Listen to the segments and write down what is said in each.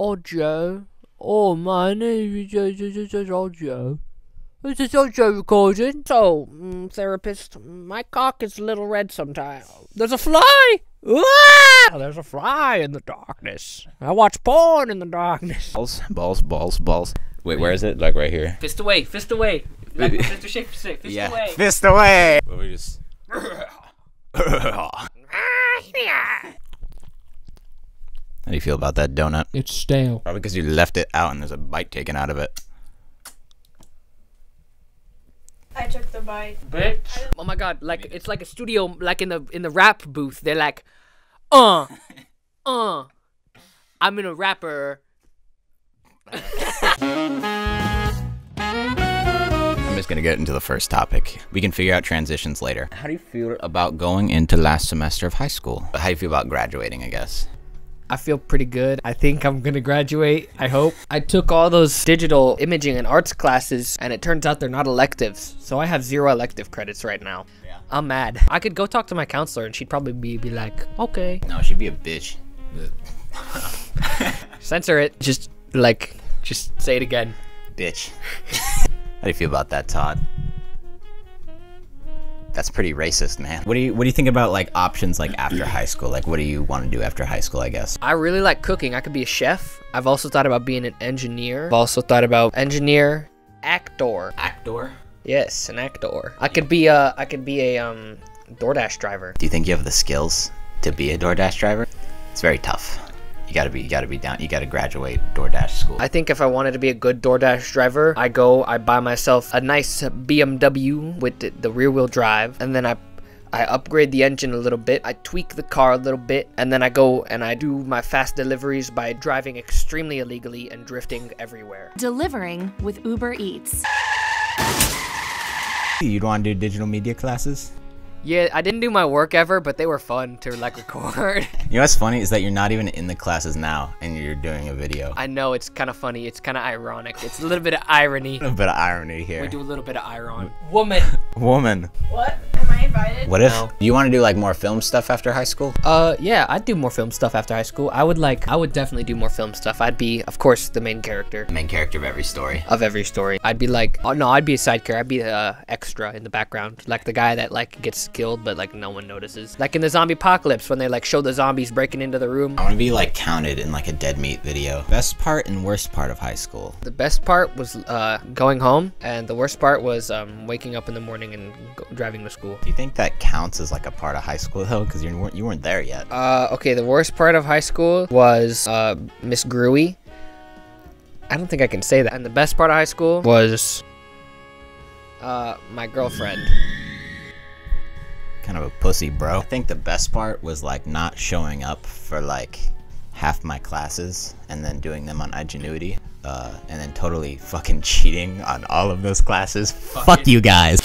Ojo. Oh, my name is Ojo. This is Ojo recording. So, therapist, my cock is a little red sometimes. There's a fly! Ah! There's a fly in the darkness. I watch porn in the darkness. Balls. Wait, where is it? Like right here. Fist away. Like, fist away. Yeah. Fist away. Well, we just. How do you feel about that donut? It's stale. Probably because you left it out and there's a bite taken out of it. I took the bite. Bitch. Oh my god! Like it's like a studio, like in the rap booth. They're like, I'm in a rapper. I'm just gonna get into the first topic. We can figure out transitions later. How do you feel about going into last semester of high school? How do you feel about graduating, I guess? I feel pretty good. I think I'm gonna graduate, I hope. I took all those digital imaging and arts classes and it turns out they're not electives. So I have 0 elective credits right now. Yeah. I'm mad. I could go talk to my counselor and she'd probably be like, okay. No, she'd be a bitch. Censor it. Just say it again. Bitch. How do you feel about that, Todd? That's pretty racist, man. What do you think about like options like after high school? Like what do you want to do after high school, I guess? I really like cooking. I could be a chef. I've also thought about being an engineer. I've also thought about actor. Actor? Yes, an actor. I could be a DoorDash driver. Do you think you have the skills to be a DoorDash driver? It's very tough. You gotta graduate DoorDash school. I think if I wanted to be a good DoorDash driver, I buy myself a nice BMW with the rear wheel drive, and then I upgrade the engine a little bit, I tweak the car a little bit, and then I go and I do my fast deliveries by driving extremely illegally and drifting everywhere. Delivering with Uber Eats. You'd wanna do digital media classes? Yeah, I didn't do my work ever, but they were fun to like record. You know what's funny is that you're not even in the classes now and you're doing a video. I know, it's kind of funny. It's kind of ironic. It's a little bit of irony. A little bit of irony here. We do a little bit of iron. Woman. What? Am I invited? What if? No. You want to do like more film stuff after high school? Yeah, I'd do more film stuff after high school. I would definitely do more film stuff. I'd be, of course, the main character. Main character of every story. Of every story. I'd be like, oh no, I'd be a side character. I'd be the extra in the background. Like the guy that like gets killed but like no one notices, like in the zombie apocalypse when they like show the zombies breaking into the room. I want to be like counted in like a dead meat video. Best part and worst part of high school. The best part was going home, and the worst part was waking up in the morning and driving to school. Do you think that counts as like a part of high school though, because you weren't there yet? Okay, the worst part of high school was Miss Gruey. I don't think I can say that. And the best part of high school was my girlfriend. Kind of a pussy, bro. I think the best part was like not showing up for like half my classes and then doing them on Igenuity, and then totally fucking cheating on all of those classes. Fuck you guys.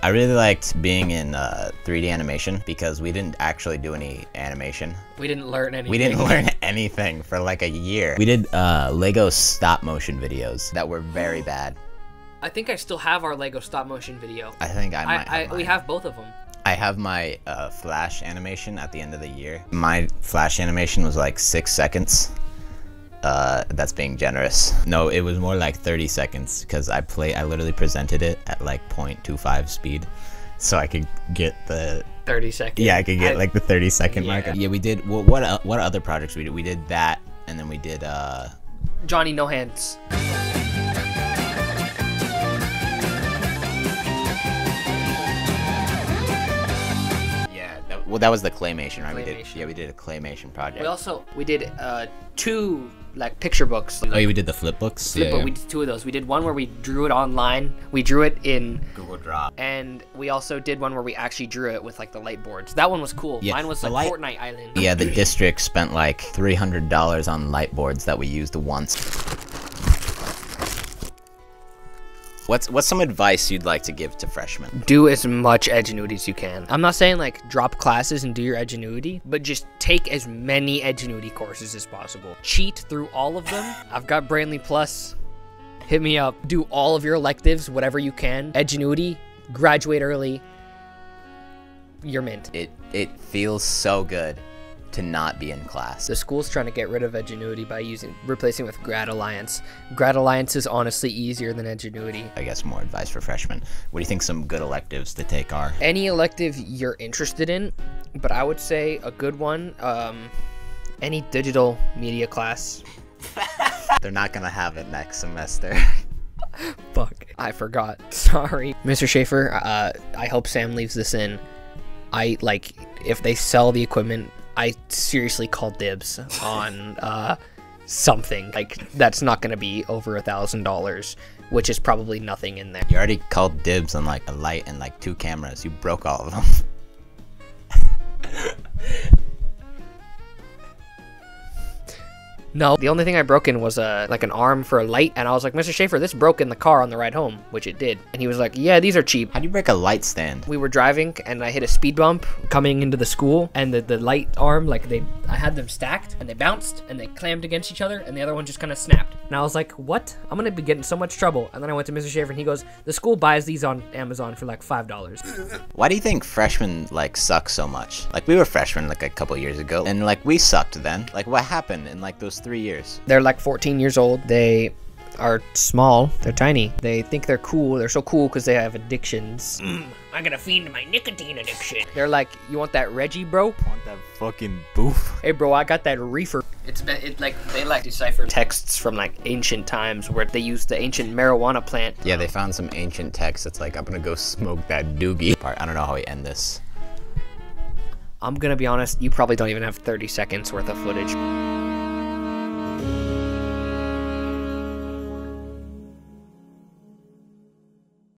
I really liked being in 3D animation because we didn't actually do any animation. We didn't learn anything for like a year. We did Lego stop motion videos that were very bad. I think I still have our Lego stop motion video. I think I might have mine. We have both of them. I have my Flash animation at the end of the year. My Flash animation was like 6 seconds. That's being generous. No, it was more like 30 seconds because I literally presented it at like 0.25 speed so I could get the 30 seconds. Yeah, I could get like the 30 second mark. Yeah, we did what other projects we did? We did that, and then we did Johnny No Hands. Well, that was the claymation, right? Claymation. We did a claymation project. We did 2 like picture books. Like, oh, yeah, we did the flip books. Flip book. We did 2 of those. We did one where we drew it online. We drew it in Google Drive. And we also did one where we actually drew it with like the light boards. That one was cool. Yeah. Mine was like Fortnite Island. Yeah, the district spent like $300 on light boards that we used once. What's some advice you'd like to give to freshmen? Do as much Edgenuity as you can. I'm not saying like drop classes and do your Edgenuity, but just take as many Edgenuity courses as possible. Cheat through all of them. I've got Brainly Plus. Hit me up. Do all of your electives, whatever you can. Edgenuity, graduate early, you're mint. It feels so good to not be in class. The school's trying to get rid of Edgenuity by replacing with Grad Alliance. Grad Alliance is honestly easier than Edgenuity. I guess more advice for freshmen. What do you think some good electives to take are? Any elective you're interested in, but I would say a good one, any digital media class. They're not gonna have it next semester. Fuck, I forgot, sorry. Mr. Schaefer, I hope Sam leaves this in. If they sell the equipment, I seriously call dibs on something. Like, that's not gonna be over $1,000, which is probably nothing in there. You already called dibs on like a light and like 2 cameras. You broke all of them. No, the only thing I broke in was like an arm for a light, and I was like, Mr. Schaefer, this broke in the car on the ride home, which it did. And he was like, yeah, these are cheap. How do you break a light stand? We were driving and I hit a speed bump coming into the school, and the light arm, like I had them stacked and they bounced and they clammed against each other and the other one just kind of snapped. And I was like, what? I'm gonna be getting so much trouble. And then I went to Mr. Schaefer and he goes, the school buys these on Amazon for like $5. Why do you think freshmen like suck so much? Like we were freshmen like a couple years ago and like we sucked then. Like what happened in like those 3 years? They're like 14 years old. They are small. They're tiny. They think they're cool. They're so cool because they have addictions. I'm gonna feed my nicotine addiction. They're like, you want that Reggie, bro? I want that fucking boof. Hey, bro, I got that reefer. It's like they like decipher texts from like ancient times where they used the ancient marijuana plant. Yeah, they found some ancient text. It's like, I'm gonna go smoke that doogie. All right, I don't know how we end this. I'm gonna be honest. You probably don't even have 30 seconds worth of footage.